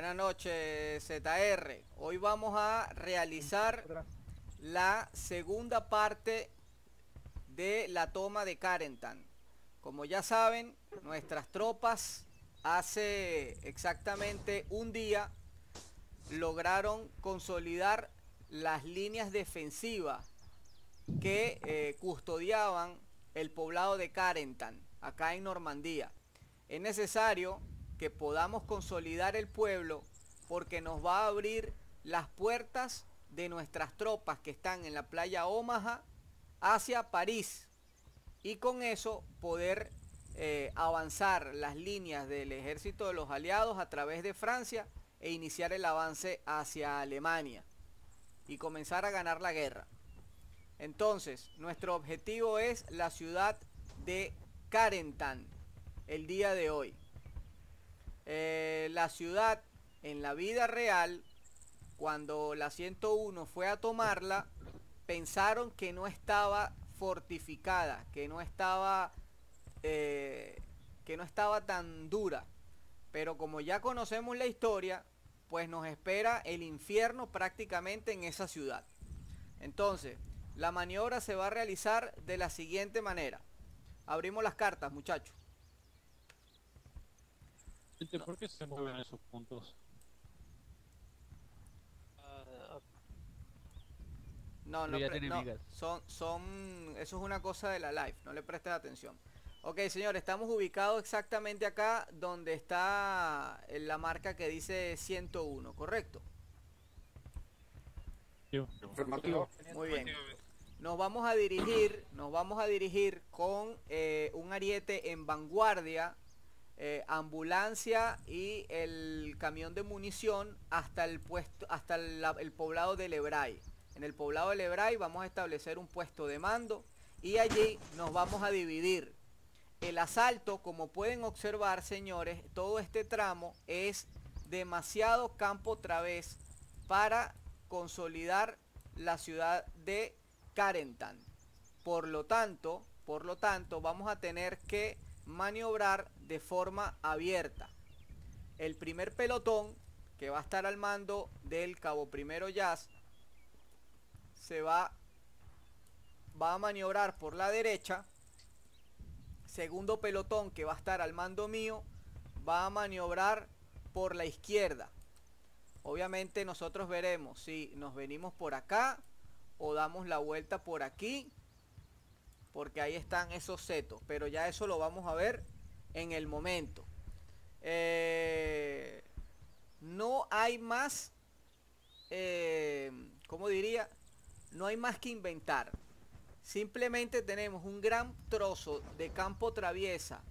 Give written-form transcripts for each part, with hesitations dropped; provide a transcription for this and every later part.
Buenas noches, ZR. Hoy vamos a realizar la segunda parte de la toma de Carentan. Como ya saben, nuestras tropas hace exactamente un día lograron consolidar las líneas defensivas que custodiaban el poblado de Carentan, acá en Normandía. Es necesario que podamos consolidar el pueblo porque nos va a abrir las puertas de nuestras tropas que están en la playa Omaha hacia París, y con eso poder avanzar las líneas del ejército de los aliados a través de Francia e iniciar el avance hacia Alemania y comenzar a ganar la guerra. Entonces, nuestro objetivo es la ciudad de Carentan el día de hoy. La ciudad en la vida real, cuando la 101 fue a tomarla, pensaron que no estaba fortificada, que no estaba tan dura. Pero como ya conocemos la historia, pues nos espera el infierno prácticamente en esa ciudad. Entonces, la maniobra se va a realizar de la siguiente manera. Abrimos las cartas, muchachos. ¿Por qué se mueven esos puntos? No, eso es una cosa de la live, no le prestes atención. Ok, señores, estamos ubicados exactamente acá donde está la marca que dice 101, ¿correcto? Muy bien. Nos vamos a dirigir con un ariete en vanguardia, ambulancia y el camión de munición hasta el puesto, hasta el poblado de Lebray. En el poblado de Lebray vamos a establecer un puesto de mando y allí nos vamos a dividir. El asalto, como pueden observar, señores, todo este tramo es demasiado campo través para consolidar la ciudad de Carentan. Por lo tanto, vamos a tener que maniobrar de forma abierta. El primer pelotón, que va a estar al mando del cabo primero Jazz, va a maniobrar por la derecha. Segundo pelotón, que va a estar al mando mío, va a maniobrar por la izquierda. Obviamente nosotros veremos si nos venimos por acá o damos la vuelta por aquí, porque ahí están esos setos, pero ya eso lo vamos a ver en el momento. No hay más, ¿cómo diría? No hay más que inventar. Simplemente tenemos un gran trozo de campo traviesa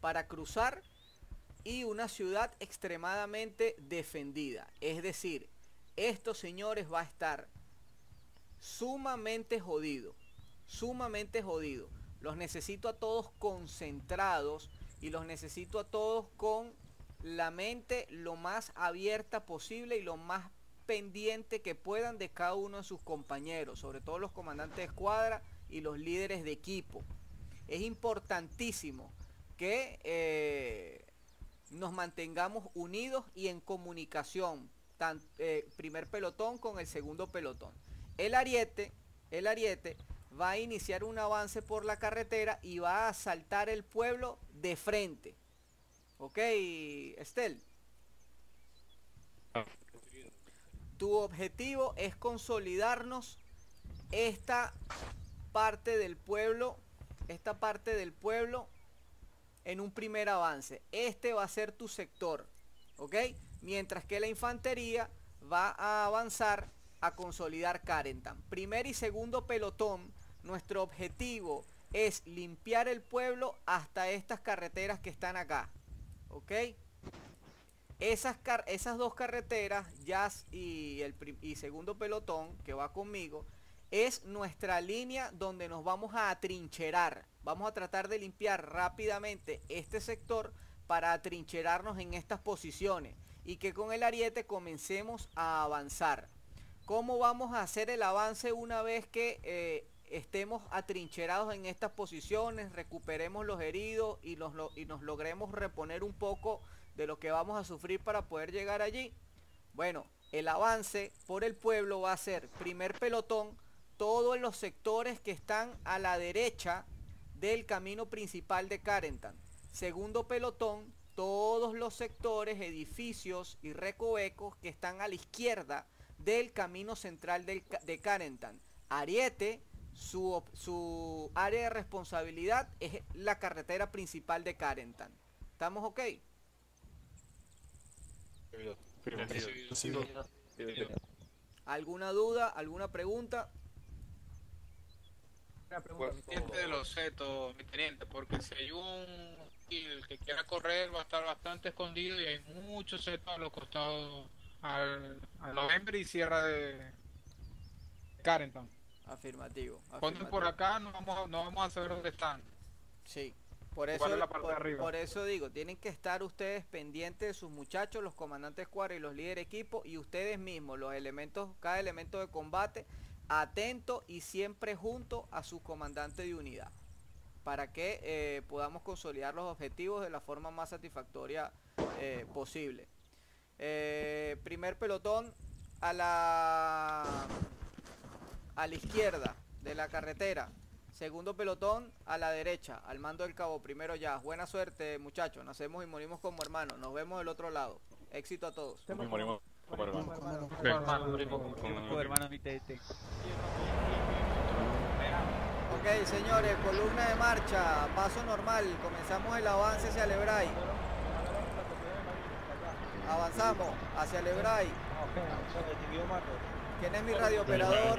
para cruzar y una ciudad extremadamente defendida. Es decir, esto, señores, va a estar sumamente jodido. Sumamente jodido. Los necesito a todos concentrados y los necesito a todos con la mente lo más abierta posible y lo más pendiente que puedan de cada uno de sus compañeros, sobre todo los comandantes de escuadra y los líderes de equipo. Es importantísimo que nos mantengamos unidos y en comunicación, primer pelotón con el segundo pelotón. El ariete va a iniciar un avance por la carretera y va a asaltar el pueblo de frente. Ok, Estel. Tu objetivo es consolidarnos esta parte del pueblo en un primer avance. Este va a ser tu sector, ¿ok? Mientras que la infantería va a avanzar a consolidar Carentan. Primer y segundo pelotón, nuestro objetivo es limpiar el pueblo hasta estas carreteras que están acá, ¿ok? Esas dos carreteras, Jazz y el segundo pelotón que va conmigo, es nuestra línea donde nos vamos a atrincherar. Vamos a tratar de limpiar rápidamente este sector para atrincherarnos en estas posiciones y que con el ariete comencemos a avanzar. ¿Cómo vamos a hacer el avance una vez que estemos atrincherados en estas posiciones, recuperemos los heridos y nos logremos reponer un poco de lo que vamos a sufrir para poder llegar allí. Bueno, el avance por el pueblo va a ser primer pelotón, todos los sectores que están a la derecha del camino principal de Carentan. Segundo pelotón, todos los sectores, edificios y recovecos que están a la izquierda del camino central de Carentan. Ariete, su área de responsabilidad es la carretera principal de Carentan. ¿Estamos ok? ¿Alguna duda? ¿Alguna pregunta? Consciente de los setos, mi teniente, porque si hay un kill que quiera correr va a estar bastante escondido y hay muchos setos a los costados al noviembre y sierra de Carentan. Afirmativo. Cuando por acá no vamos a saber dónde están. Sí. Por eso, por eso digo, tienen que estar ustedes pendientes de sus muchachos, los comandantes cuadros y los líderes equipo, y ustedes mismos, los elementos, cada elemento de combate, atento y siempre junto a su comandante de unidad, para que podamos consolidar los objetivos de la forma más satisfactoria posible. Primer pelotón a la izquierda de la carretera. Segundo pelotón a la derecha, al mando del cabo primero Jazz. Buena suerte, muchachos. Nacemos y morimos como hermanos. Nos vemos del otro lado. Éxito a todos. Morimos como hermanos. Como hermanos, mi TT. Ok, señores, columna de marcha. Paso normal. Comenzamos el avance hacia Lebray. Avanzamos hacia Lebray. ¿Quién es mi radiooperador?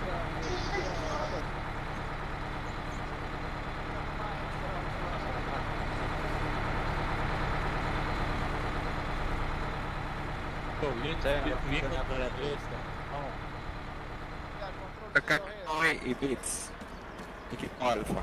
Bien, acá y bits equipo alfa.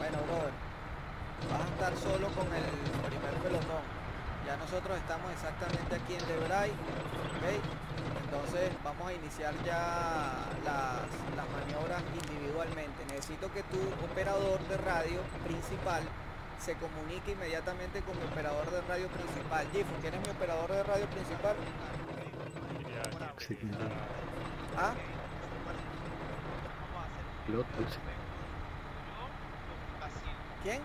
Bueno, brother. estar solo con el primer pelotón. Ya nosotros estamos exactamente aquí en Lebray, ¿okay? Entonces vamos a iniciar ya las maniobras individualmente. Necesito que tu operador de radio principal se comunique inmediatamente con mi operador de radio principal. Gifo, ¿quién es mi operador de radio principal? ¿Ah? ¿Quién?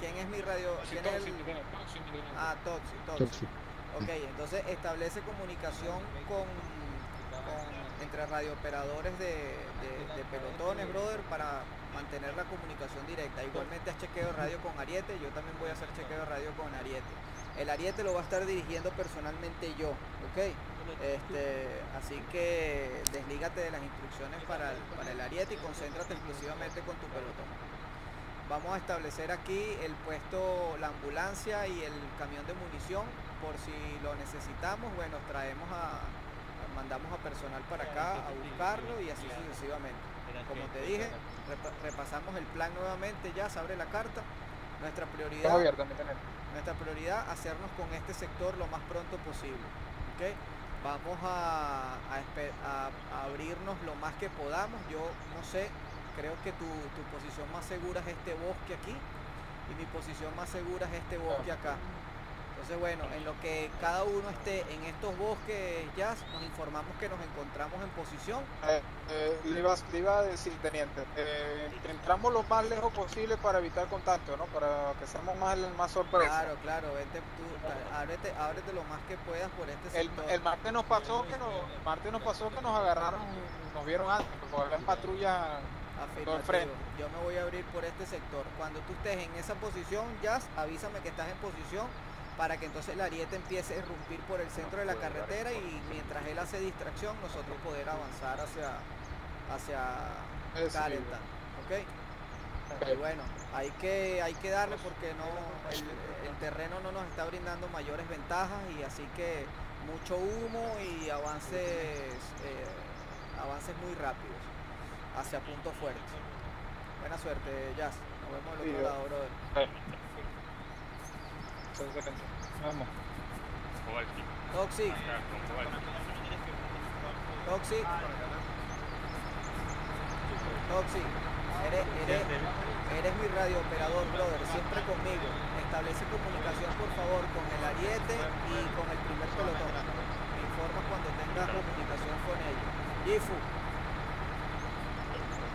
¿Quién es mi radio? ¿Quién es el... Ah, Toxi. Ok, entonces establece comunicación entre radiooperadores de pelotones, brother, para mantener la comunicación directa. Igualmente haz chequeo de radio con Ariete. Yo también voy a hacer chequeo de radio con Ariete. El Ariete lo va a estar dirigiendo personalmente yo, ¿ok? Así que deslígate de las instrucciones para el Ariete y concéntrate exclusivamente con tu pelotón. Vamos a establecer aquí el puesto, la ambulancia y el camión de munición. Por si lo necesitamos, bueno, mandamos a personal para acá a buscarlo y así sucesivamente. Como te dije, repasamos el plan nuevamente. Ya se abre la carta. Nuestra prioridad, hacernos con este sector lo más pronto posible, ¿okay? Vamos a abrirnos lo más que podamos. Yo no sé, creo que tu posición más segura es este bosque aquí y mi posición más segura es este bosque acá. Entonces, bueno, en lo que cada uno esté en estos bosques, ya nos informamos que nos encontramos en posición. Le iba a decir, teniente, entramos lo más lejos posible para evitar contacto, ¿no? Para que seamos más sorpresos. Claro, vente tú, ábrete lo más que puedas por este sector. El martes nos pasó que nos agarraron, nos vieron antes, porque había patrullas. Afirmativo. Yo me voy a abrir por este sector. Cuando tú estés en esa posición, Jazz, avísame que estás en posición, para que entonces el Ariete empiece a irrumpir por el centro de la carretera y mientras él hace distracción, nosotros poder avanzar hacia Carentan, ¿okay? Y bueno, hay que darle porque no el terreno no nos está brindando mayores ventajas, y así que mucho humo y avances muy rápidos hacia punto fuerte. Buena suerte, Jazz. Nos vemos del otro lado, brother. Vamos. Toxi, eres mi radiooperador, brother, siempre conmigo. Establece comunicación, por favor, con el Ariete y con el primer pelotón. Me informas cuando tengas comunicación con ellos. Gifu,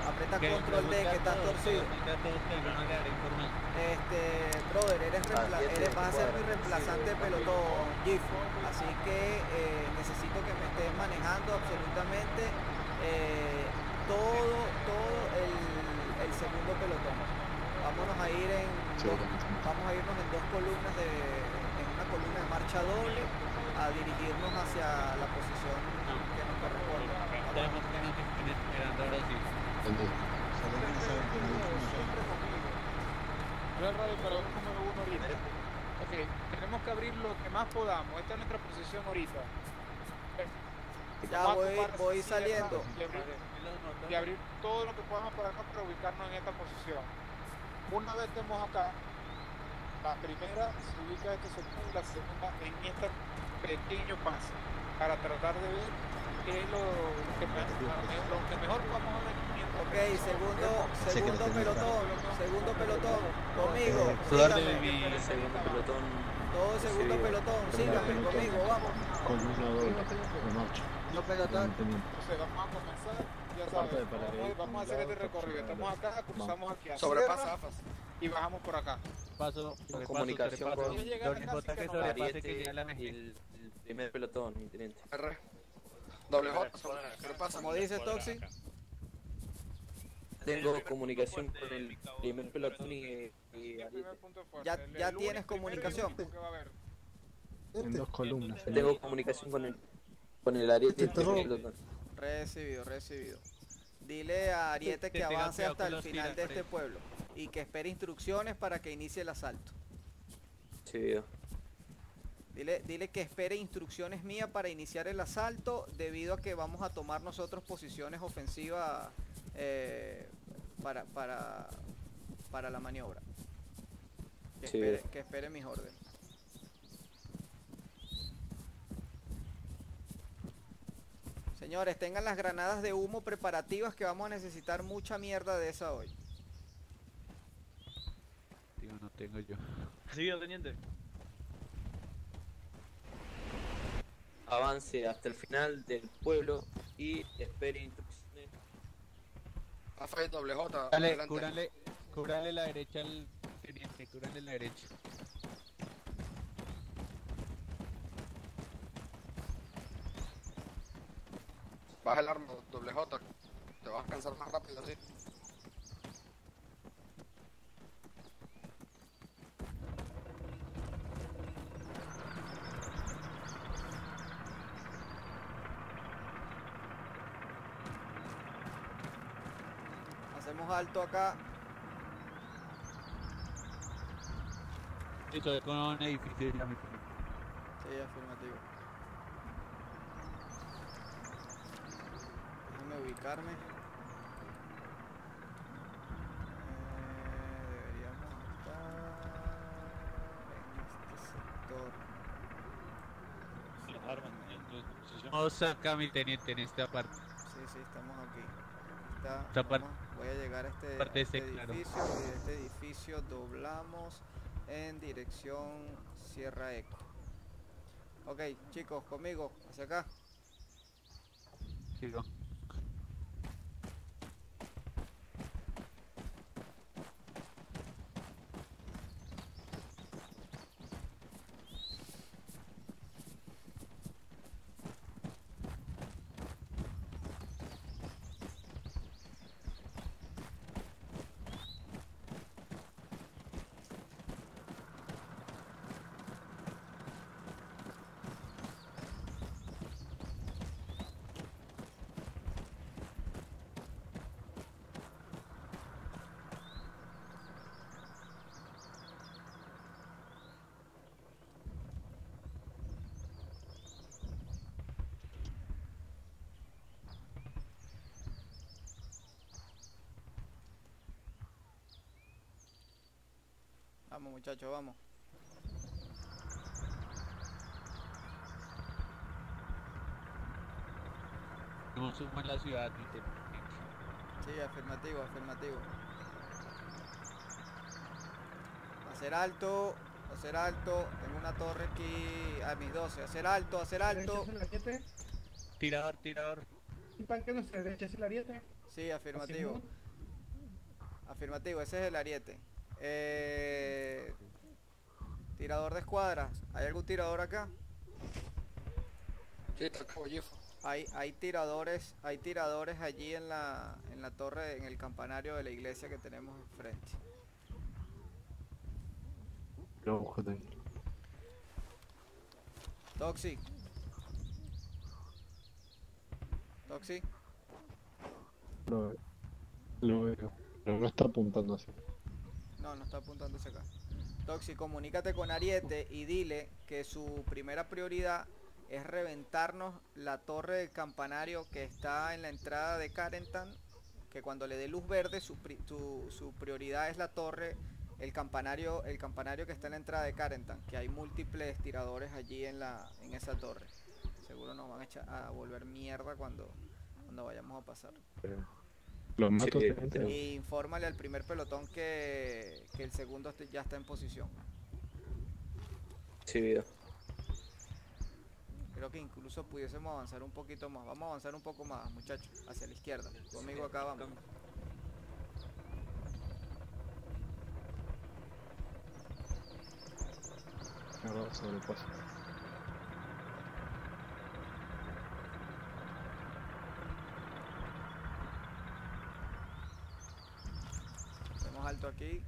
apreta control D, que estás torcido. Brother, vas a ser mi reemplazante de pelotón, Gifu. Así que necesito que me estés manejando absolutamente todo el segundo pelotón. Vamos a irnos en dos columnas, en una columna de marcha doble, a dirigirnos hacia la posición que nos corresponde. Okay, tenemos que abrir lo que más podamos. Esta es nuestra posición ahorita. Ya voy saliendo. Y abrir todo lo que podamos para ubicarnos en esta posición. Una vez estemos acá, la primera se ubica este sector, la segunda en este pequeño paso, para tratar de ver qué es lo que mejor vamos a ver. Ok, segundo pelotón, conmigo, todo segundo pelotón, síganme conmigo, vamos. Vamos a comenzar, ya sabes, vamos a hacer este recorrido, estamos acá, cruzamos aquí, sobrepasa y bajamos por acá. Paso, comunicación con el primer pelotón, mi teniente. Como dice Toxi. Tengo comunicación con el primer pelotón y ¿Ya tienes comunicación? En dos columnas. Tengo comunicación con el Ariete y el primer pelotón. Recibido. Dile a Ariete que avance hasta el final de este pueblo y que espere instrucciones para que inicie el asalto. Recibido. Dile que espere instrucciones mías para iniciar el asalto, debido a que vamos a tomar nosotros posiciones ofensivas para la maniobra. Que, sí, que espere mis órdenes. Señores, tengan las granadas de humo preparativas, que vamos a necesitar mucha mierda de esa hoy. Digo, no tengo yo. Sí, teniente. Avance hasta el final del pueblo y espere instrucciones. Rafael doble J. Dale, cúbrale la derecha al teniente, cúbrale la derecha. Baja el arma, doble J. Te vas a cansar más rápido así. Alto acá. Listo, con un edificio dinámico. Sí, afirmativo. Déjame ubicarme. Deberíamos estar en este sector. Las armas en tu posición. Acá, mi teniente, en esta parte. Sí, sí, estamos aquí. Esta parte. Voy a llegar a este edificio, claro. Y de este edificio doblamos en dirección Sierra Eco. Ok, chicos, conmigo, hacia acá. Sigo. Vamos, muchachos, vamos. No sumo en la ciudad, Twitter. Sí, afirmativo, afirmativo. Hacer alto, hacer alto. Tengo una torre aquí a mis 12. Hacer alto, hacer alto. Tirador, tirador. ¿Y para qué no se derecha el ariete? Sí, afirmativo. Afirmativo, ese es el ariete. Tirador de escuadra. ¿Hay algún tirador acá? Sí, hay tiradores allí en la torre, en el campanario de la iglesia que tenemos enfrente. No, joder. Toxi. Toxi. No, lo veo. Pero no está apuntando así. No, no está apuntándose acá. Toxi, comunícate con Ariete y dile que su primera prioridad es reventarnos la torre del campanario que está en la entrada de Carentan, que cuando le dé luz verde su prioridad es la torre, el campanario que está en la entrada de Carentan, que hay múltiples tiradores allí en esa torre. Seguro nos van a echar a volver mierda cuando vayamos a pasar. Y infórmale al primer pelotón que el segundo ya está en posición. Sí, vida. Creo que incluso pudiésemos avanzar un poquito más. Vamos a avanzar un poco más, muchachos. Hacia la izquierda. Conmigo acá vamos. Ahora sobre el paso. Alto aquí.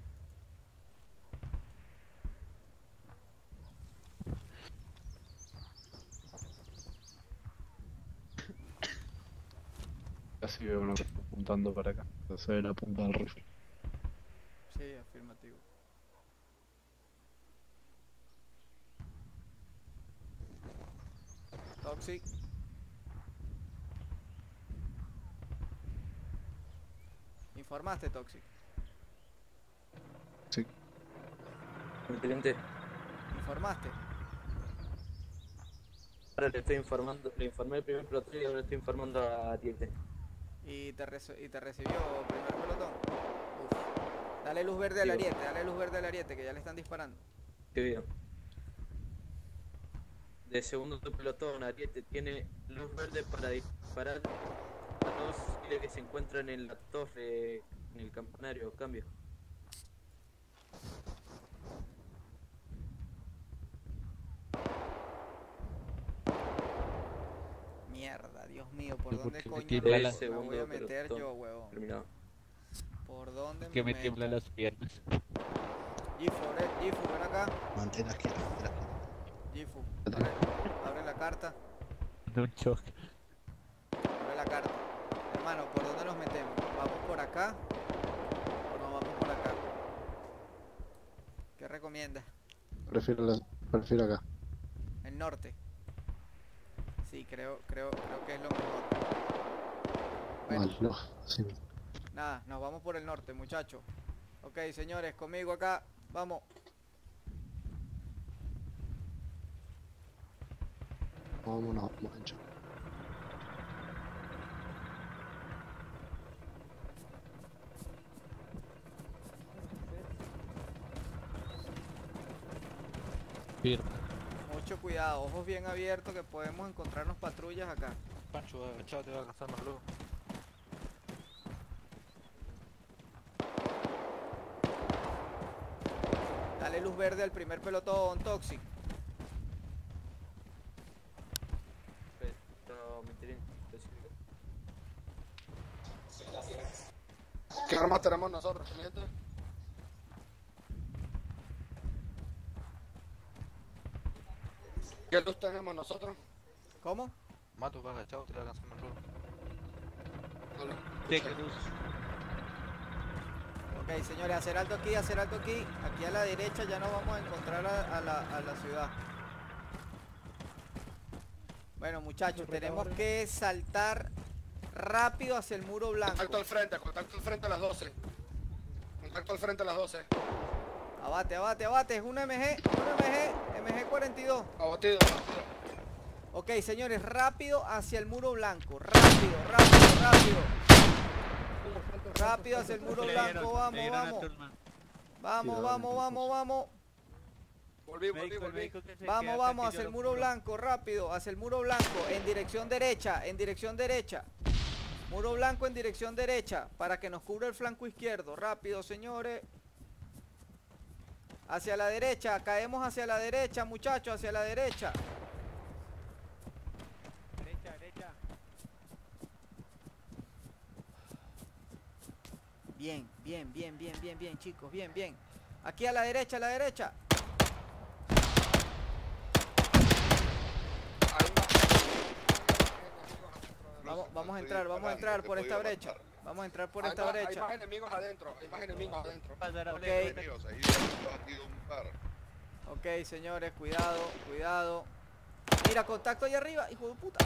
Casi veo uno que está apuntando para acá. Se ve la punta del rifle. Sí, afirmativo. Toxic. formaste, Toxic. Sí. Excelente. Informaste. Ahora le estoy informando, le informé el primer pelotón y ahora le estoy informando a Tiente. ¿Y te recibió primer pelotón? Uf. Dale luz verde al ariete, dale luz verde al ariete, que ya le están disparando. Qué bien. De segundo pelotón, ariete tiene luz verde para disparar a todos los que se encuentran en la torre, en el campanario, cambio. Mierda, Dios mío, ¿por dónde coño me voy a meter yo, huevón? Terminado. ¿Por dónde me meto? Que me tiemblan las piernas. Gifu, ven acá. Mantén aquí atrás. Gifu, abre la carta. No choque. Abre la carta. Hermano, ¿por dónde nos metemos? ¿Vamos por acá? ¿O no vamos por acá? ¿Qué recomiendas? Prefiero acá. El norte. Sí, creo que es lo mejor. Bueno, no, sí. Nada, nos vamos por el norte, muchachos. Ok, señores, conmigo acá. Vamos. Vámonos, mancho. Mucho cuidado, ojos bien abiertos, que podemos encontrarnos patrullas acá. Pancho, chao, te va a alcanzar más luego. Dale luz verde al primer pelotón, Toxic. ¿Qué armas tenemos nosotros, cliente? ¿Qué luz tenemos nosotros? ¿Cómo? Mato, vas agachado, te la lanzamos luego. Hola. Sí, ¿qué luz? Ok, señores, hacer alto aquí, hacer alto aquí. Aquí a la derecha ya nos vamos a encontrar a la ciudad. Bueno, muchachos, tenemos que saltar rápido hacia el muro blanco. Contacto al frente a las 12. Contacto al frente a las 12. Abate, abate, abate. Es una MG 42. Abatido, abatido. Ok, señores, rápido hacia el muro blanco. Rápido. Rápido hacia el muro blanco, vamos. Volví. Vamos, hacia el muro blanco, rápido, hacia el muro blanco, en dirección derecha. Muro blanco en dirección derecha, para que nos cubra el flanco izquierdo. Rápido, señores. Hacia la derecha, caemos hacia la derecha, muchachos, hacia la derecha. Bien, chicos, bien. Aquí a la derecha. Vamos a entrar por esta brecha. Hay más enemigos adentro, Ok, señores, cuidado. Mira, contacto ahí arriba, hijo de puta.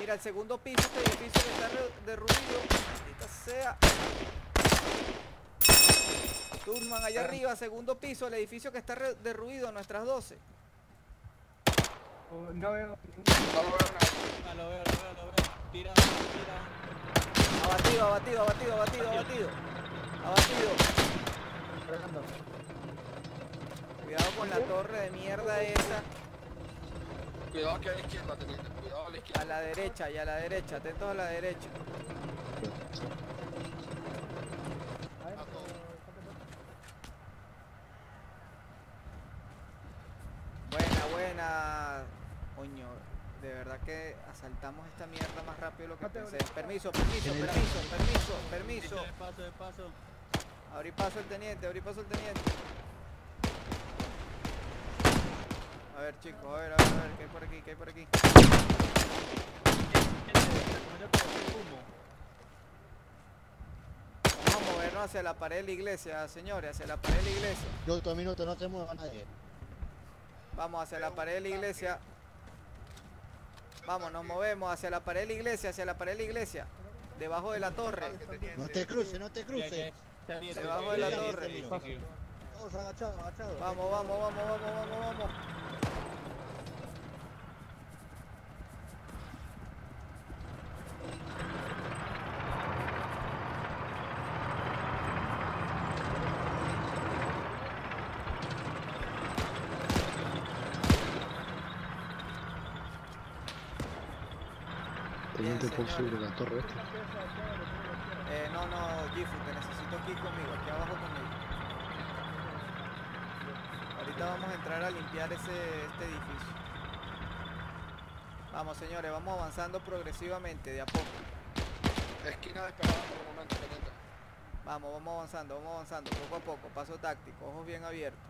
Mira, el segundo piso, este edificio que está derruido. Maldita sea. Turman, allá arriba, segundo piso, el edificio que está derruido, nuestras 12. No lo veo. Tira. Abatido. Cuidado con la torre de mierda esa. Cuidado que a la izquierda, teniente. Cuidado a la izquierda. A la derecha. Atentos a la derecha. Buena. Coño, de verdad que asaltamos esta mierda más rápido de lo que pensé. Permiso. De paso. Abrí paso el teniente. A ver, chicos, a ver, ¿qué hay por aquí? Vamos a movernos hacia la pared de la iglesia, señores, Yo, 2 minutos, no te muevas nadie. Vamos hacia la pared de la iglesia. Vamos, nos movemos hacia la pared de la iglesia. Debajo de la torre. No te cruces, no te cruces. Debajo de la torre. Todos agachados, agachados. Vamos, vamos, vamos, vamos, vamos, vamos. Por sobre la torre esta. No, no, Gifu, te necesito aquí conmigo, aquí abajo conmigo. Ahorita vamos a entrar a limpiar este edificio. Vamos, señores, vamos avanzando progresivamente, de a poco. Esquina despejada por un momento, pendiente. Vamos, vamos avanzando, poco a poco, paso táctico, ojos bien abiertos.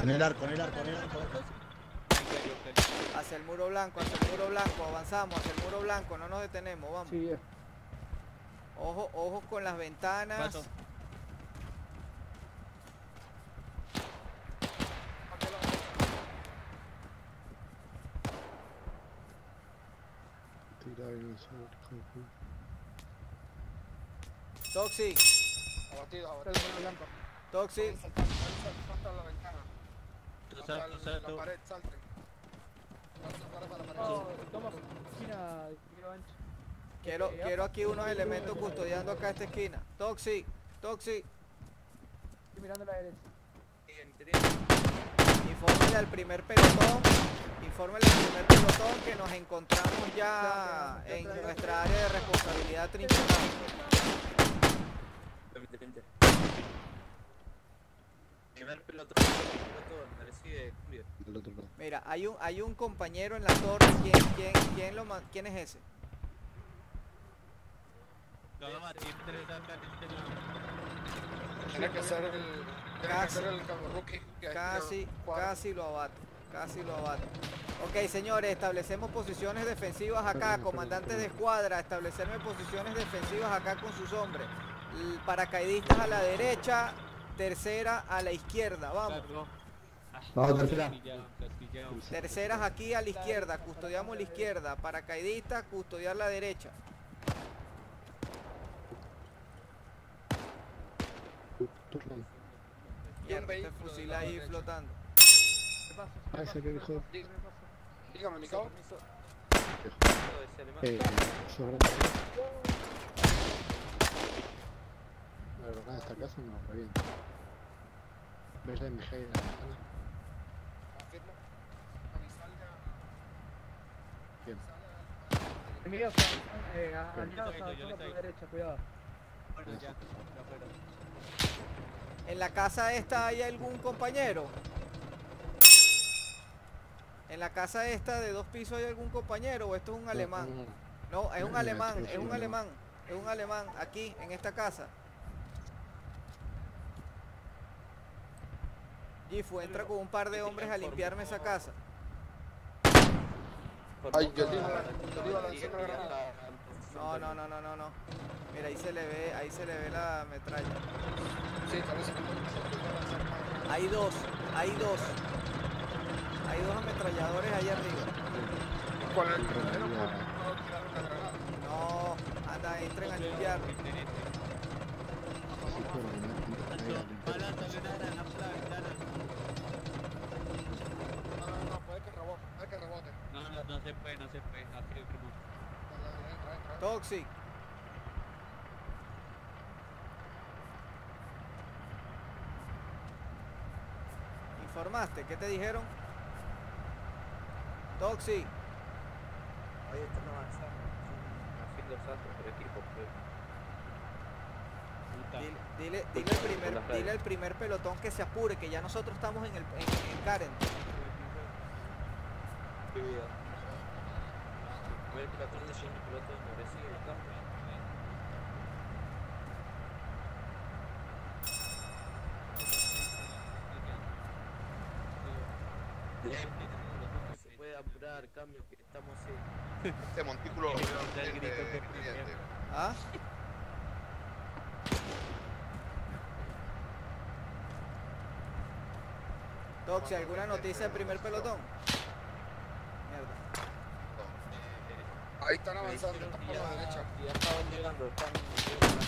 En el arco, en el arco, en el arco. Hacia el muro blanco, avanzamos, hacia el muro blanco, no nos detenemos, vamos. Sí, ojo, ojo con las ventanas. Paso. Toxi. Abatido, abatido, el muro blanco. Toxi. Salta la ventana. La pared, salte. Quiero aquí unos elementos custodiando acá esta esquina. Toxi, Toxi. Estoy mirando a la derecha. Infórmele al primer pelotón. Que nos encontramos ya en nuestra área de responsabilidad trinchera. Mira, hay un compañero en la torre. ¿Quién es ese? Tiene que ser el rookie. Casi lo abato, Ok, señores, establecemos posiciones defensivas acá. Comandantes de escuadra, establecerme posiciones defensivas acá con sus hombres. Paracaidistas a la derecha, tercera a la izquierda, vamos. Vamos, terceras aquí a la izquierda, custodiamos la izquierda, paracaidistas, custodiar la derecha. Este fusil ahí flotando. ¿Qué pasa? Dígame, mi cabo. La verdad, esta casa no la revienta. ¿Ves la MG de la ventana? Afirmo. Bien. Miguel, aliados a la derecha, cuidado. Bueno, ya. ¿En la casa esta hay algún compañero? ¿En la casa esta de dos pisos hay algún compañero o esto es un alemán? No, es un alemán, aquí, en esta casa. Gifu, entra con un par de hombres a limpiarme esa casa. Ay, yo No. Mira, ahí se le ve la metralla. Hay dos ametralladores ahí arriba. ¿Cuál es el primero? No, anda, entren a limpiar. No se puede, así es. Toxic. ¿Informaste? ¿Qué te dijeron? Toxic. Ahí están avanzando. Haciendo saltos por equipo. Dile al primer pelotón que se apure, que ya nosotros estamos en el Carentan. Se puede apurar, cambio que estamos en... Este montículo. ¿Ah? Toxi, ¿alguna noticia del primer pelotón? Mierda. Ahí están avanzando, están por la derecha. Ya estaban llegando, están llegando.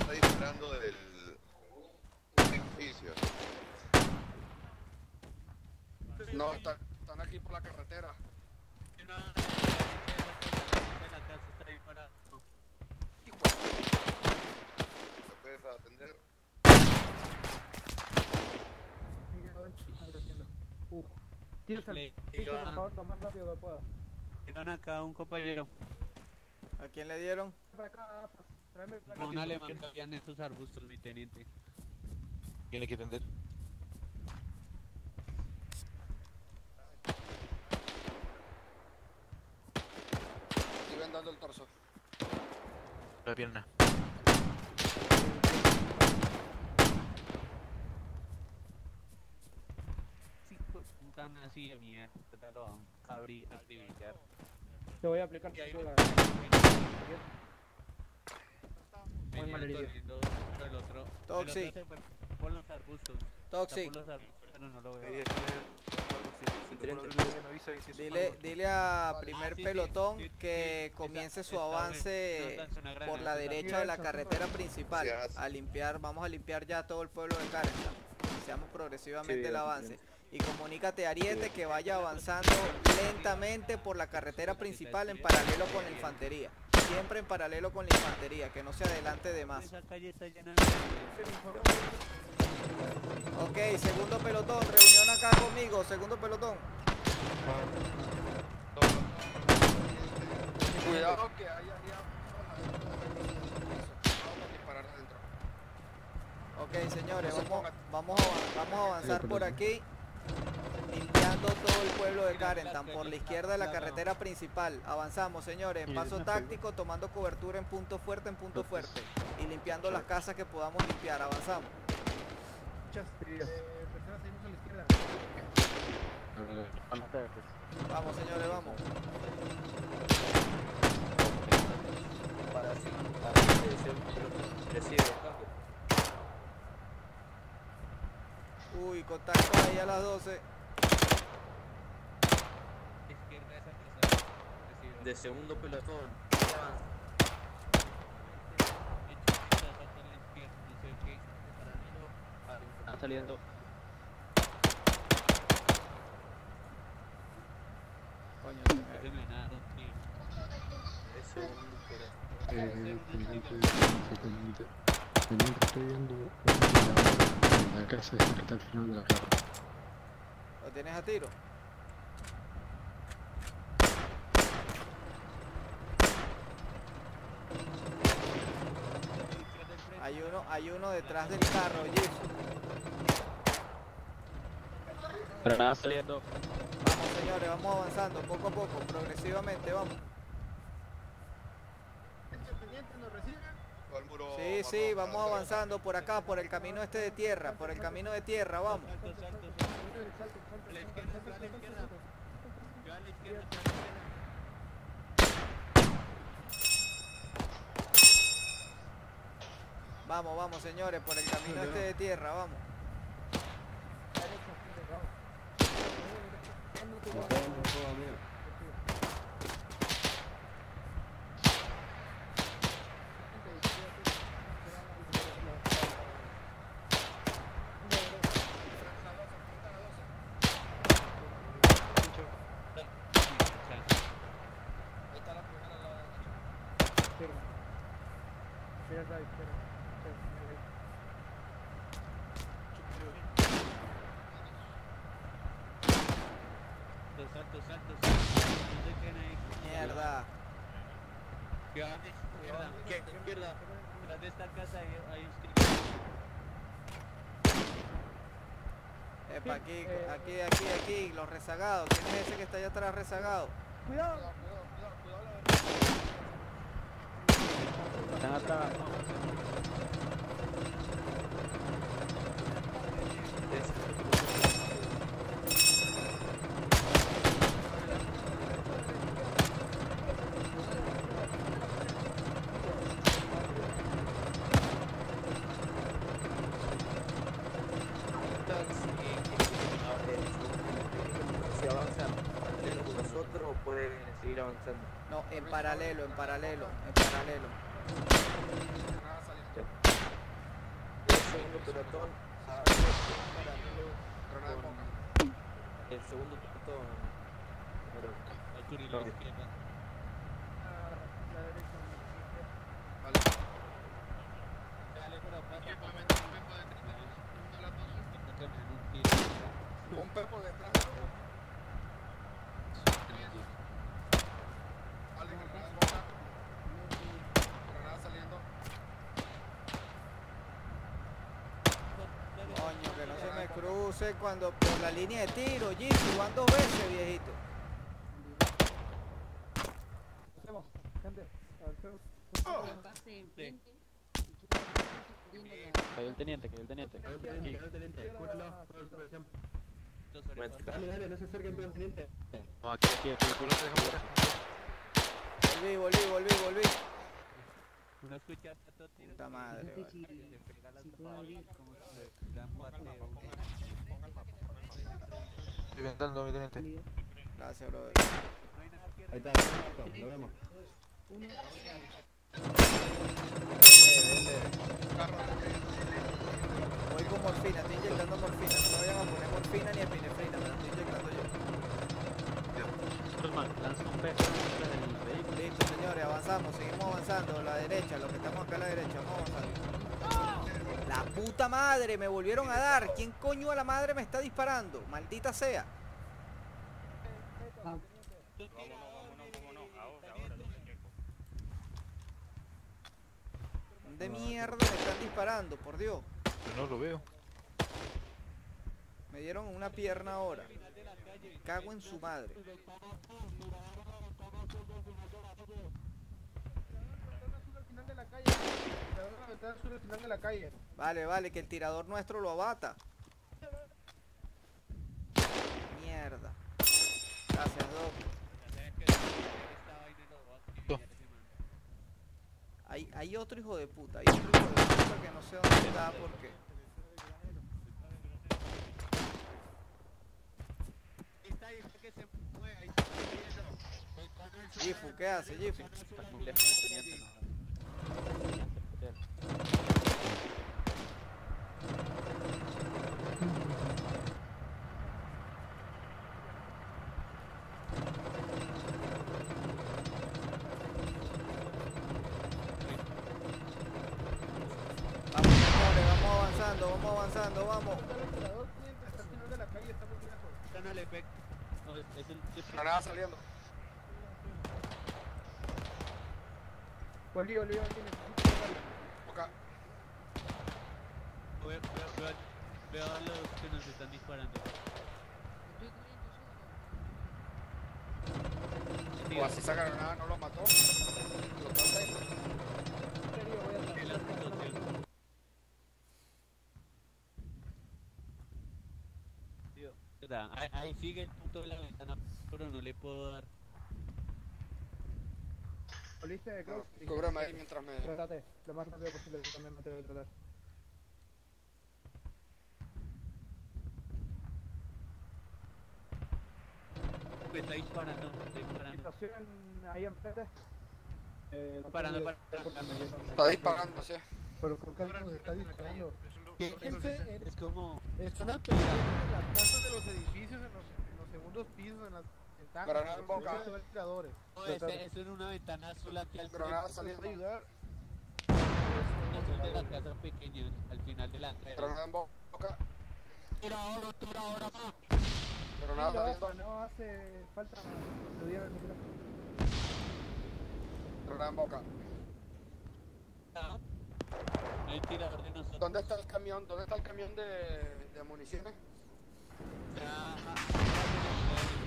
Está disparando del edificio. No, están aquí por la carretera. ¿Se puede atender? Tírense, por favor, lo más rápido que pueda. Dieron acá un compañero. ¿A quién le dieron? Para acá, tráeme el placa. Un alemán que habían esos arbustos, mi teniente. ¿Quién le quiere tender? Estoy vendando el torso. La pierna. Así de mierda, te voy a aplicar que hay una. Muy mal herido. Toxic. Pon los arbustos. Toxic. Pero no lo veo. Dile a primer pelotón que comience su avance por la derecha de la carretera principal. A limpiar, vamos a limpiar ya todo el pueblo de Carentan. Iniciamos progresivamente el avance. Y comunícate a Ariete que vaya avanzando lentamente por la carretera principal en paralelo con la infantería. Siempre en paralelo con la infantería, que no se adelante de más. Ok, segundo pelotón, reunión acá conmigo, segundo pelotón. Cuidado que haya... Ok, señores, vamos a avanzar por aquí. Limpiando todo el pueblo de Carentan por la izquierda de la carretera principal. Avanzamos, señores, paso táctico, tomando cobertura en punto fuerte y limpiando las casas que podamos limpiar. Avanzamos. Vamos, señores, vamos. Uy, contacto ahí a las 12. De segundo pelotón. Están saliendo. Coño, estoy viendo la casa que está al final de la calle. ¿Lo tienes a tiro? Hay uno detrás del carro, Jazz. Granada saliendo. Vamos, señores, vamos avanzando poco a poco, progresivamente, vamos. Sí, sí, vamos avanzando por acá, por el camino este de tierra, por el camino de tierra, vamos. Vamos, vamos, señores, por el camino este de tierra, vamos. Mierda. ¿Qué? Mierda. Tras de esta casa hay un strip. Epa, aquí, los rezagados. ¿Quién es ese que está allá atrás rezagado? Cuidado. Están atrás. avanzando. No, en paralelo, en paralelo, en paralelo. El segundo pelotón. Pero... Un pepo detrás. Coño, que no se me cruce cuando por la línea de tiro, Jimmy, van dos veces, viejito. Hacemos, gente. Cayó el teniente, cayó el teniente. Cayó el teniente, cayó el teniente. Cúralo, dale, dale, no se acerquen, pero el teniente. No, aquí, aquí, aquí. Volví, volví, volví, volví. No escuchaste a todo tiro. Puta madre. Estoy ventando, mi teniente. Gracias, brother. Ahí está, lo vemos. Voy con morfina, estoy inyectando morfina. No voy a poner morfina ni epinefrina, me la estoy inyectando yo. Lanza un peso. Listo, señores, avanzamos, seguimos avanzando a la derecha, los que estamos acá a la derecha, vamos avanzando. La puta madre, me volvieron a dar. ¿Quién coño a la madre me está disparando? Maldita sea. De mierda me están disparando, por Dios. Yo no lo veo. Me dieron una pierna ahora. Cago en su madre. Vale, vale, que el tirador nuestro lo abata. Mierda. Gracias, Doc. Hay otro hijo de puta, hay otro hijo de puta que no sé dónde está, por qué. Gifu, ¿qué hace, Gifu? Vamos avanzando, vamos. Granada saliendo. Volví, volví, volví. Acá. Veo a los que nos están disparando. O así esa granada no lo mató. Lo maté. Ahí sigue el punto de la ventana, pero no le puedo dar. ¿Volviste de Cross? Cobrame ahí mientras me... Trátate, lo más rápido posible, yo también me tengo que tratar. Me está disparando, me está disparando. ¿Situación ahí enfrente? Parando, parando. Está disparando, sí. Pero ¿por qué nos está disparando? Es como... Están apoyando las casas de los edificios en los segundos pisos, en las ventanas, en boca. No, eso es en una ventana azul aquí al final. Granada saliendo. Eso es de las casas pequeñas, al final de la carrera. Granada en boca. Tira ahora, más. Granada saliendo. No hace falta más. Granada en boca. ¿Dónde está el camión? ¿Dónde está el camión de municiones?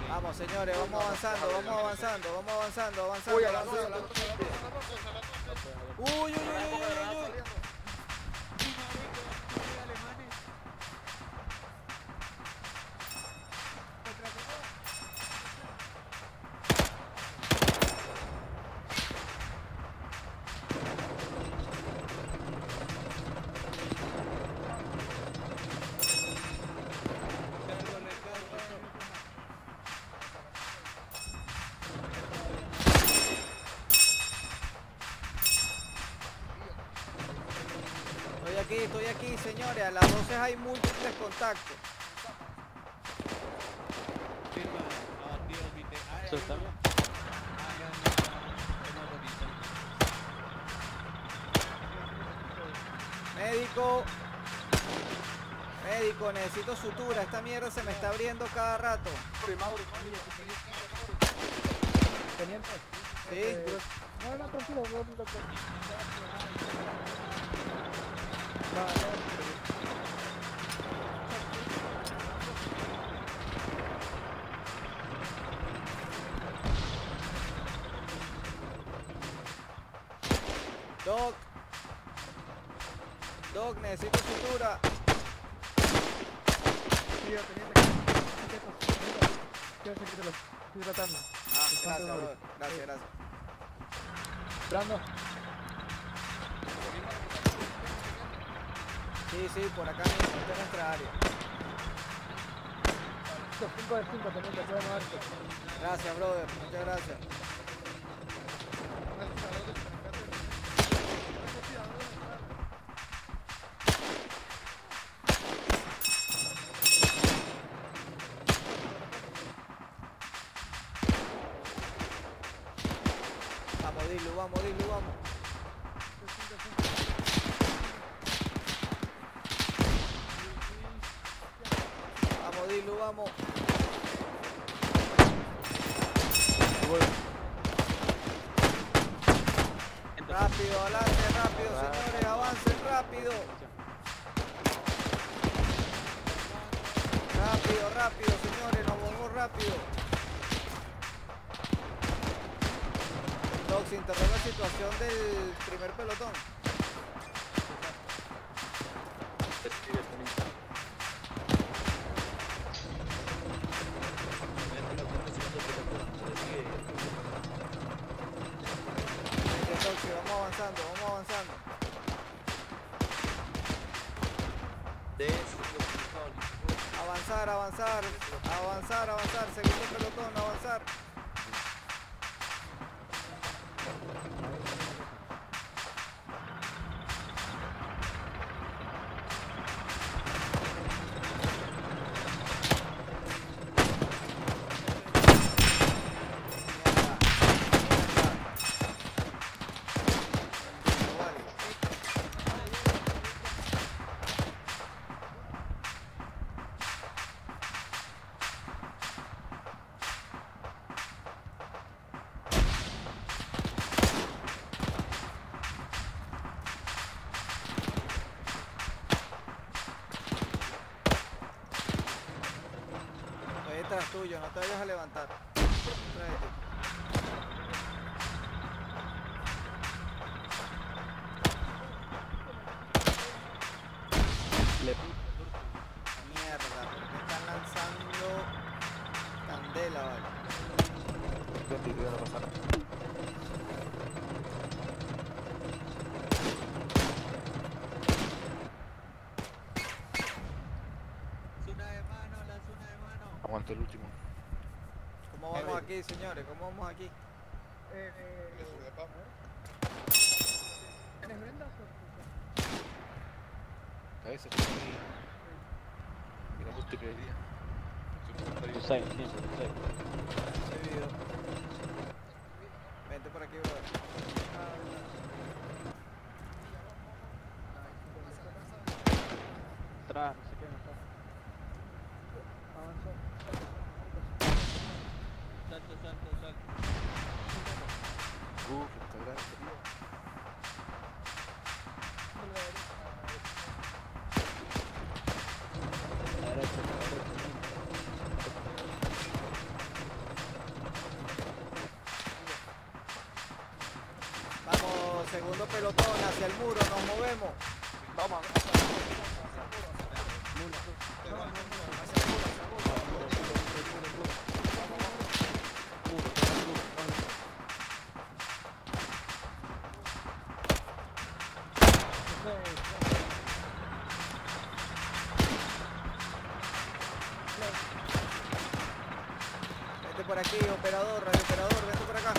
Vamos, señores, vamos avanzando, vamos avanzando, vamos avanzando, avanzando. Uy, avanzando. Uy, uy, uy, uy, uy. estoy aquí, señores. A las 12 hay múltiples contactos. Médico. Médico, necesito sutura. Esta mierda se me está abriendo cada rato. Teniente. Sí. No, no, tranquilo, doctor. Doc. Doc, necesito sutura. Estoy tratando. Ah, gracias, brother. Gracias, gracias. Brando. Sí, sí, por acá mismo, está en nuestra área. 5 de 5 también te puedo dar. Gracias, brother, muchas gracias. Vamos, Dilu, vamos, Dilu, vamos. Dilu, vamos. Rápido, adelante, rápido, señores, avancen rápido. Rápido, rápido, señores, nos volvemos rápido. Doc, se interrumpe la situación del primer pelotón. Vamos avanzando. Avanzar, avanzar, avanzar, avanzar. Segundo pelotón, avanzar. Tuyo, no te vayas a levantar. Mierda, porque están lanzando candela, vale. Aguanto el último. ¿Cómo vamos aquí, señores? ¿Cómo vamos aquí? ¿Tienes brendas? Cabeza, que mira, justo que día. Vente por aquí, bro. Atrás, no sé qué, no está. Salto. Está grande, tío. Vamos, segundo pelotón hacia el muro, nos movemos. Vamos. Vete por aquí, operador, radio operador, vente por acá.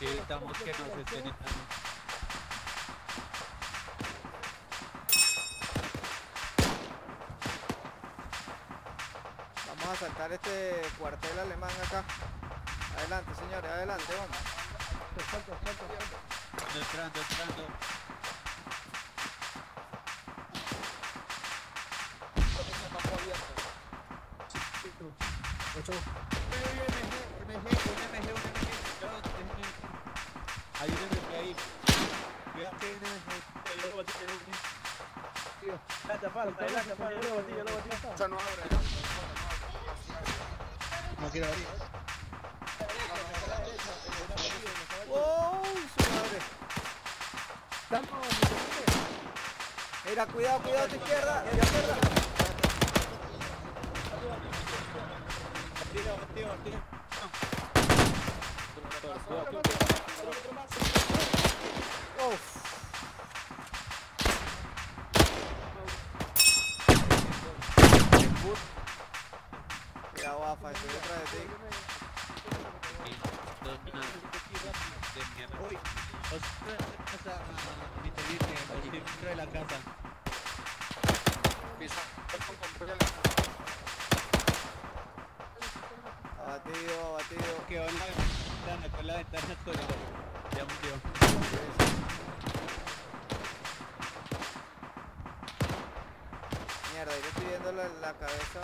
Necesitamos que nos estén entrando. Vamos a saltar este cuartel alemán acá. Adelante, señores, adelante, vamos. Salto. Entrando. Un MG. Hay un MG ahí. No quiero abrir. ¡Wow! ¡Su madre! ¡Estamos! Mira, cuidado, tu izquierda. Tira. Estoy detrás de ti. Dentro de la casa. Abatido. Quedó en la ventana sola. Ya murió. Mierda, yo estoy viendo la cabeza.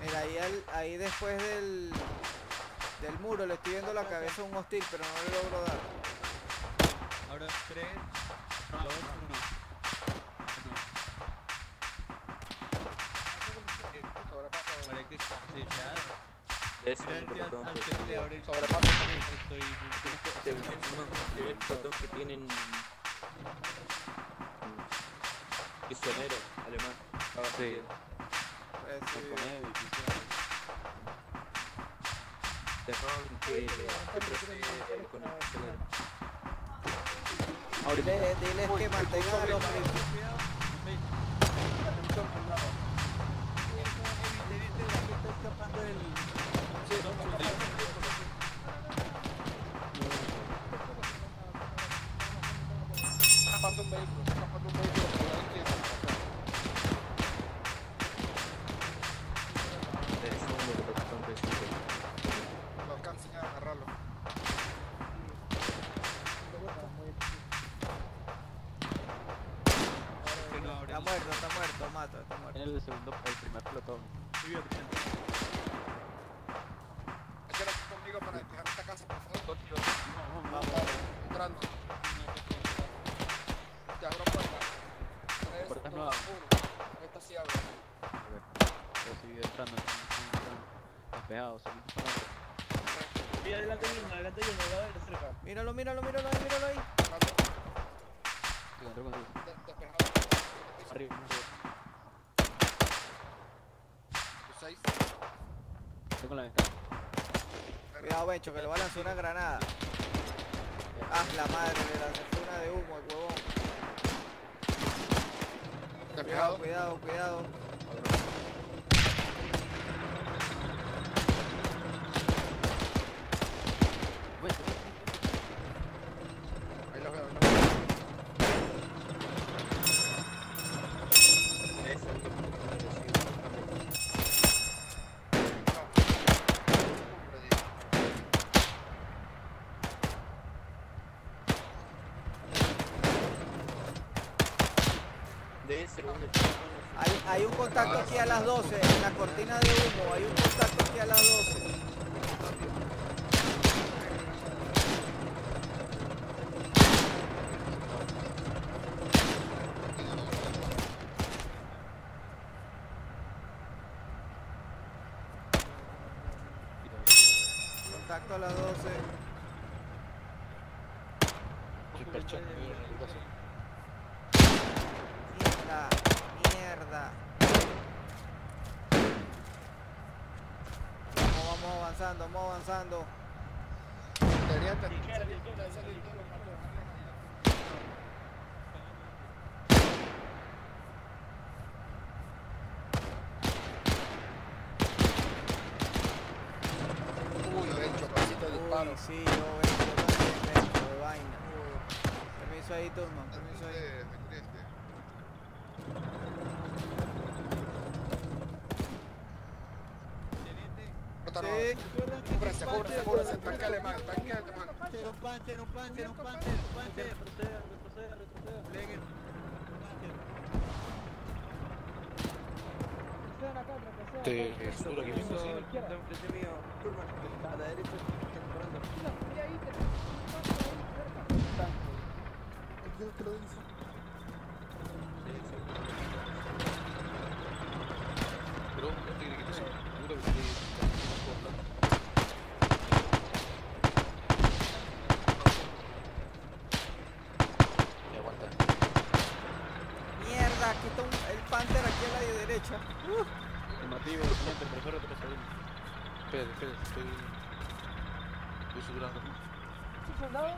Mira, ahí después del muro le estoy viendo la cabeza a un hostil, pero no le logro dar. Ahora 3, 2, 1. Que tienen prisionero alemán. Sí. Ahorita diles que mantengan a los prisioneros. Está muerto. En el segundo, el primer pelotón. Sí, bien. Échalo aquí conmigo para despejar esta casa, por favor. Vamos. Entrando. Te abro puerta. 3, 2, 1. Esta sí abre. A ver. Yo sigo entrando. Despejados. Mira, adelante uno. Voy a ver cerca. Míralo ahí. Encuentro contigo. Arriba. Estoy con la ventana. Cuidado, Bencho, que le va a lanzar una granada. Ah, la madre, le lanzó una de humo al huevón. Cuidado. Hay un contacto aquí a las 12, en la cortina de humo, hay un contacto aquí a las 12. Contacto a las 12. Mierda. Vamos avanzando. Hermano, sí, yo voy a explotar de vaina. Permiso ahí, Turman, permiso ahí. Cúbranse, cúbranse, tranqueate, man, tranqueate, man. Un panzer, un panzer, un panzer, un panzer. Retroceda, retroceda, retroceda. Pleguen. Sí, es duro que me cocina. Está enfrente mío, Turman, a la derecha. Pero no te crees que te suba, seguro que te... Y aguanta. Mierda, aquí está el Panther aquí a la derecha. El nativo, el siguiente, el profesor, otro segundo. Espérate, espérate, estoy... Estoy suturando. ¿Estás soldado?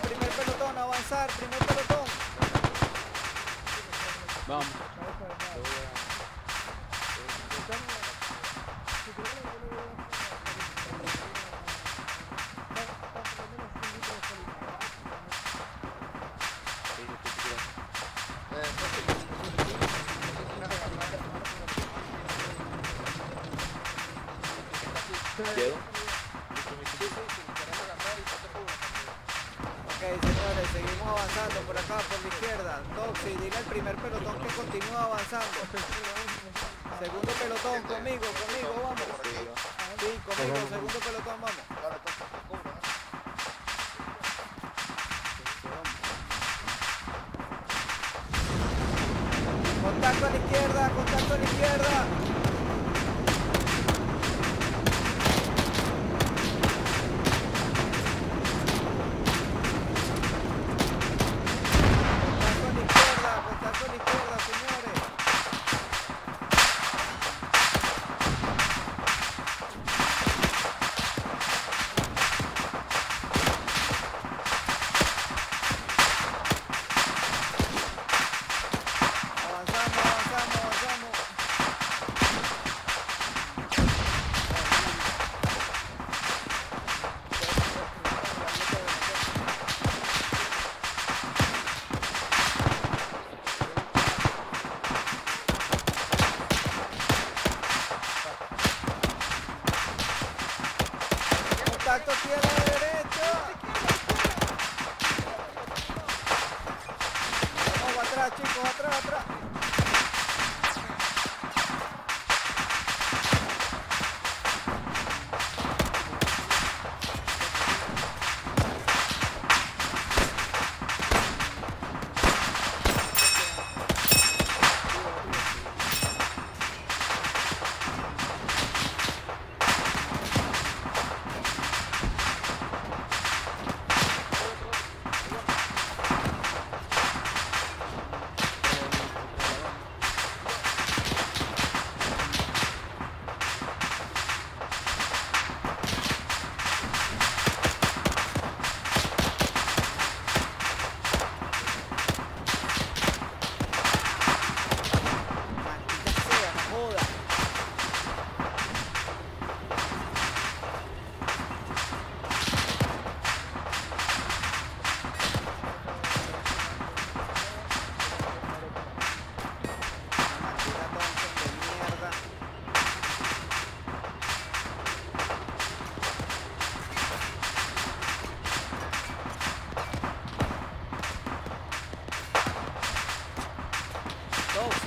Primer pelotón. Vamos.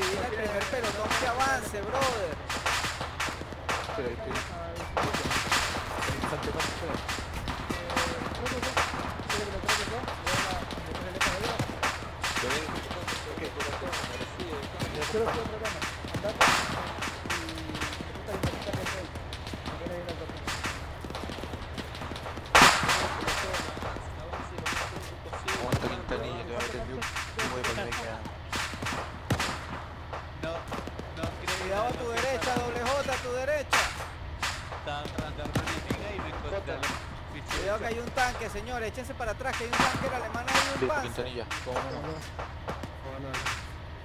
si viene el primer pelotón que avance, brother. Pero ahí estoy. Cuidado a tu derecha, doble J, a tu derecha. Cuidado que hay un tanque, señores, échense para atrás, que hay un tanque, la alemana hay un pase. Quintanilla, ¿cómo vamos,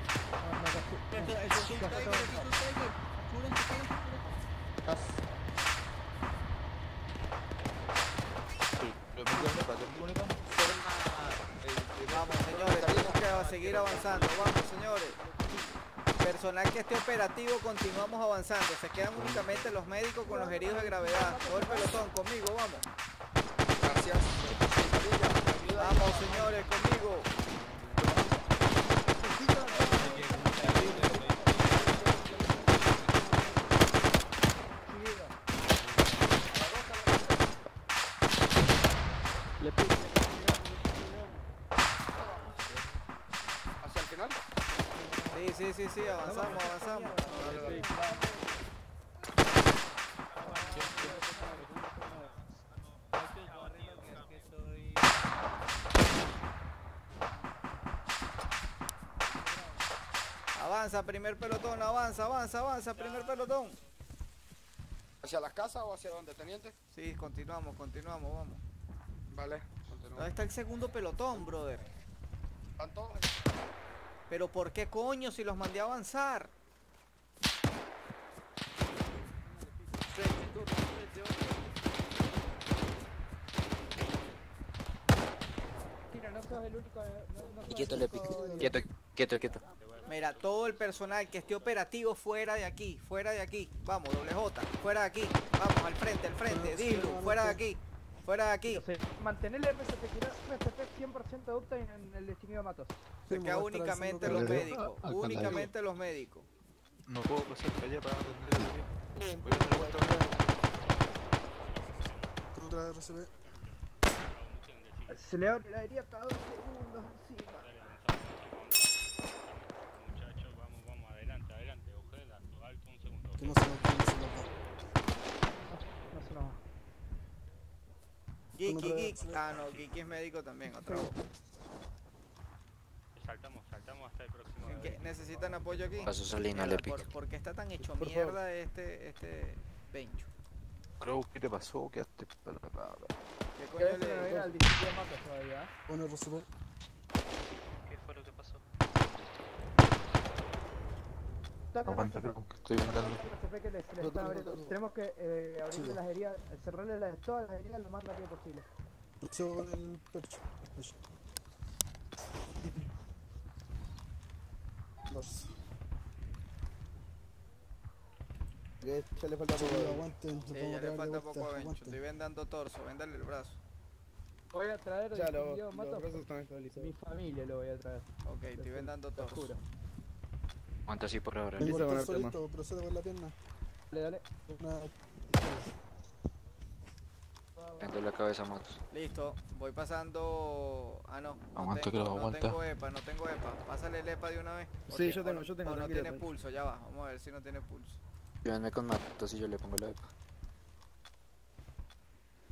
señores, tenemos que seguir avanzando, vamos, señores. Personal que esté operativo, continuamos avanzando. Se quedan únicamente los médicos con los heridos de gravedad. Todo el pelotón, conmigo, vamos. Gracias. Vamos, señores, conmigo. Sí, avanzamos, avanzamos. Avanza, primer pelotón, avanza, primer pelotón. ¿Hacia las casas o hacia dónde, teniente? Sí, continuamos, vamos. Vale, continuamos. Ahí está el segundo pelotón, brother. ¿Están todos? Pero ¿por qué coño si los mandé a avanzar? Quieto. Mira, todo el personal que esté operativo fuera de aquí. Vamos, doble J, fuera de aquí. Vamos, al frente, dilo, fuera de aquí. Mantener el MST 100% adopta en el destino de Matos. Se queda únicamente los médicos, No puedo pasar para allá para atender el voy a otra vez RCB. Se le abre la herida cada 2 segundos encima. Muchachos, vamos, adelante. Ojeda, alto un segundo. Que no se nos va. Geeky. Ah, no, Geeky es médico también, otra vez. Saltamos hasta el próximo. ¿Necesitan apoyo aquí? Paso Salina, Lepic. ¿Por qué está tan hecho mierda este Bencho? Creo que te pasó, quedaste. ¿Qué coño le dio al distrito de Matos todavía? Bueno, Rosubo. ¿Qué fue lo que pasó? Aguántate con que estoy mandando. Tenemos que abrirle las heridas, cerrarle todas las heridas lo más rápido posible. El pecho. Le falta poco, aguanten. Ya le falta poco a Bencho. Estoy vendando torso, véndale el brazo. Voy a traer el video, Mato. Mi familia lo voy a traer. Ok, estoy vendando torso. Aguanta así por ahora. Listo, procede por la pierna. Dale. Vendo la cabeza, Matos. Listo, voy pasando. Ah, no. Aguanta que lo aguanta. No tengo EPA. Pásale el EPA de una vez. Sí, yo tengo. No tiene pulso, ya va. Vamos a ver si no tiene pulso. Llévenme con Matos y yo le pongo la EPA.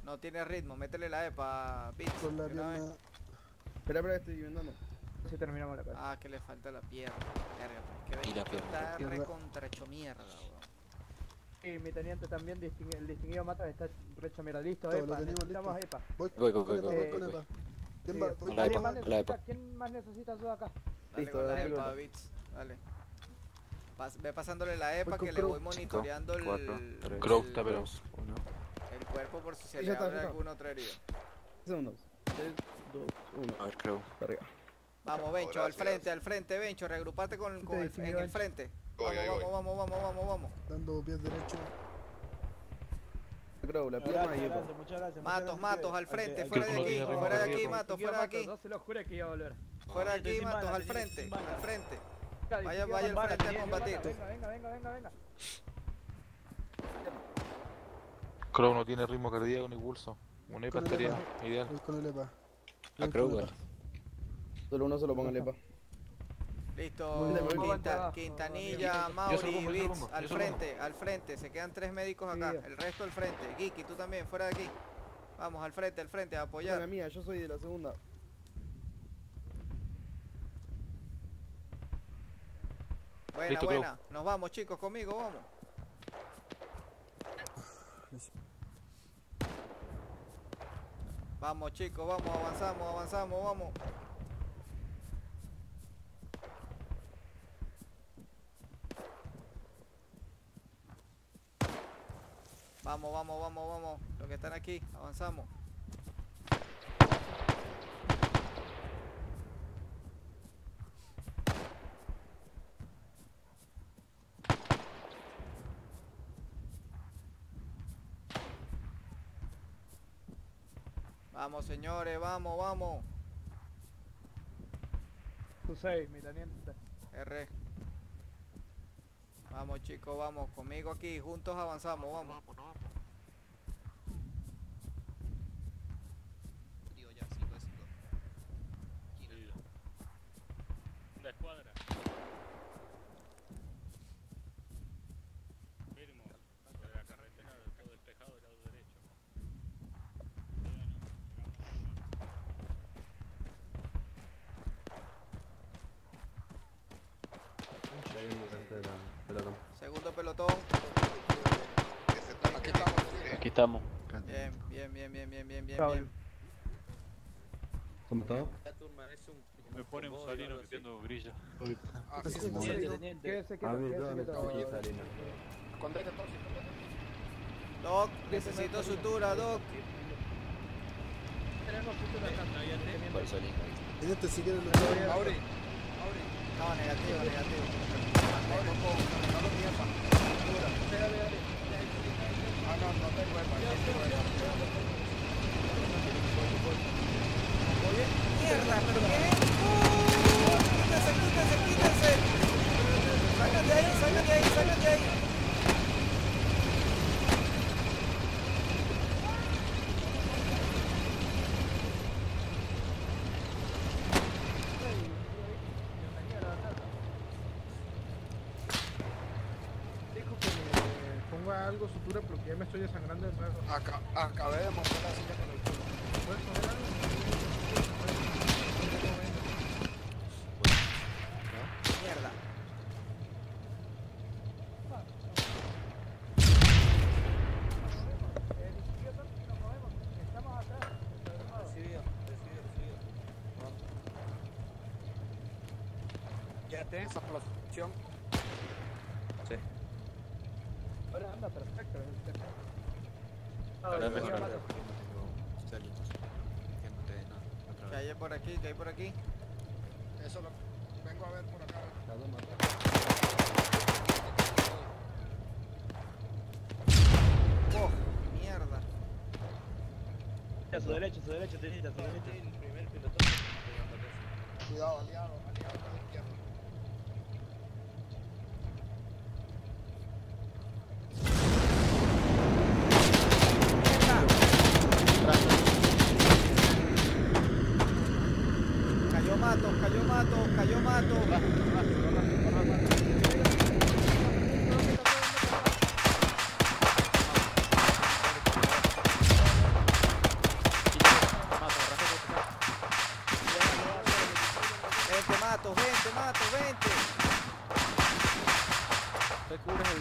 No tiene ritmo, métele la EPA, Pix. Con la pierna. Espera, que estoy viendo. Si terminamos la cabeza. Ah, que le falta la pierna. Y la pierna. Está recontracho mierda, bro. Y mi teniente también, el distinguido Matas está recho mierda. Listo, EPA, necesitamos EPA. Voy. ¿Quién más necesita ayuda acá? Listo, dale con la EPA, Bits, dale. Ve pasándole la EPA que le voy monitoreando el cuerpo por si se le abre alguna otra herida. 3, 2, 1. A ver, creo. Vamos, Bencho, al frente, Bencho, reagrupate en el frente. Vamos. Dando pies derecho. Creo, la pierna y Matos, al frente, fuera de aquí, Matos, fuera de aquí. No se lo jure que iba a volver. Fuera de aquí, Matos, al frente. Vaya, vaya al frente a combatir. Venga. Crow no tiene ritmo cardíaco ni pulso. Un EPA estaría ideal. Con el EPA. A Crow, solo uno se lo ponga el EPA. Listo, Quintanilla, Mauri, Blitz, al frente, se quedan 3 médicos acá, el resto al frente. Giki, tú también, fuera de aquí. Vamos, al frente, a apoyar. La mía, yo soy de la segunda. Buena, listo, buena, Club. Nos vamos chicos, conmigo, vamos. Vamos chicos, vamos, avanzamos, vamos. Vamos, los que están aquí, avanzamos. Vamos señores, vamos. Q6, mi teniente. R. Vamos chicos, vamos, conmigo aquí, juntos avanzamos, vamos. Digo ya, 5 de 5. Giro. La escuadra. Firmo, sobre la carretera del todo despejado del lado derecho. Segundo pelotón. Aquí estamos. Bien. ¿Cómo está? Me pone un salino metiendo grilla. Doc, necesito sutura, Doc. Tenemos sutura acá. No, negativo. Mierda, pero quítense. Sácate ahí. Sutura porque ya me estoy desangrando del brazo. Acabé de montar la silla con el culo. ¿Puedes coger algo? Mierda. Estamos atrás. Recibido. Ya tenés esa posición. Sí. Ahora anda perfecto. Ahora mejor. Que hay por aquí, Eso lo vengo a ver por acá. Oh, mierda. A su derecha, tenita, el primer pelotón. Cuidado, aliado a la izquierda. Cayó mato. Vente, mato. Te cubres el...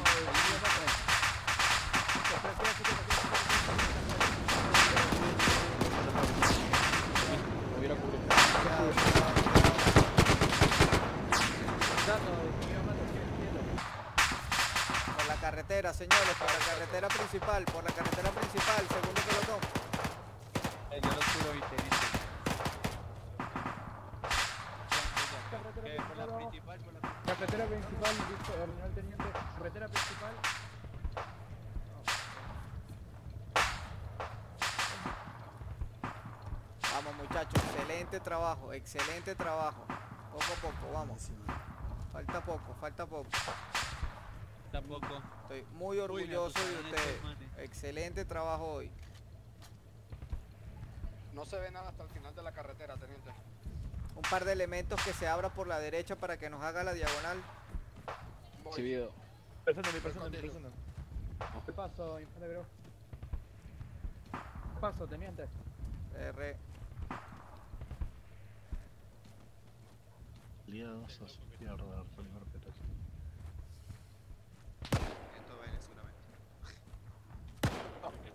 Por la carretera, señores, por la carretera principal, segundo pelotón. Yo lo tiro y te dice. Carretera principal, dicho el teniente. Carretera principal. Vamos muchachos, excelente trabajo. Poco a poco, vamos. Falta poco, falta poco. Falta poco. Estoy muy orgulloso de ustedes. Excelente trabajo hoy. No se ve nada hasta el final de la carretera, teniente. Un par de elementos que se abra por la derecha para que nos haga la diagonal. Recibido. Persona. ¿Qué pasó, infante Grau? ¿Qué pasó, teniente? R. Liados a su pierna, primer petazo. Esto va en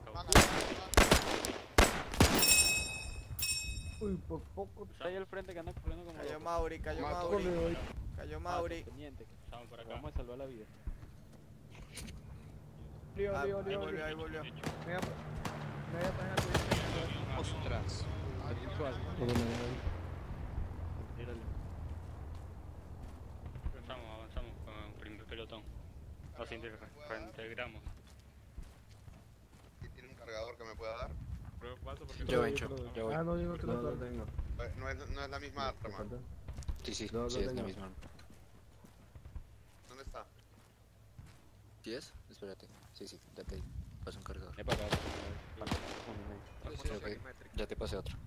el seguramente. Uy, por poco. Cayó el frente que anda corriendo como. Cayó Mauri, cayó Mauri. Cayó Mauri. Vamos a salvar la vida. Ahí volvió, ahí volvió. Me voy a poner a tu atrás. Avanzamos con el primer pelotón. Nos reintegramos. ¿Tiene un cargador que me pueda dar? Yo he hecho, yo voy. Ah, no, digo que no lo tengo. No es la misma arma. Sí, es la misma arma. ¿Dónde está? ¿Sí es? Espérate. Sí, ya te pasé un cargador. Ya te pasé otro.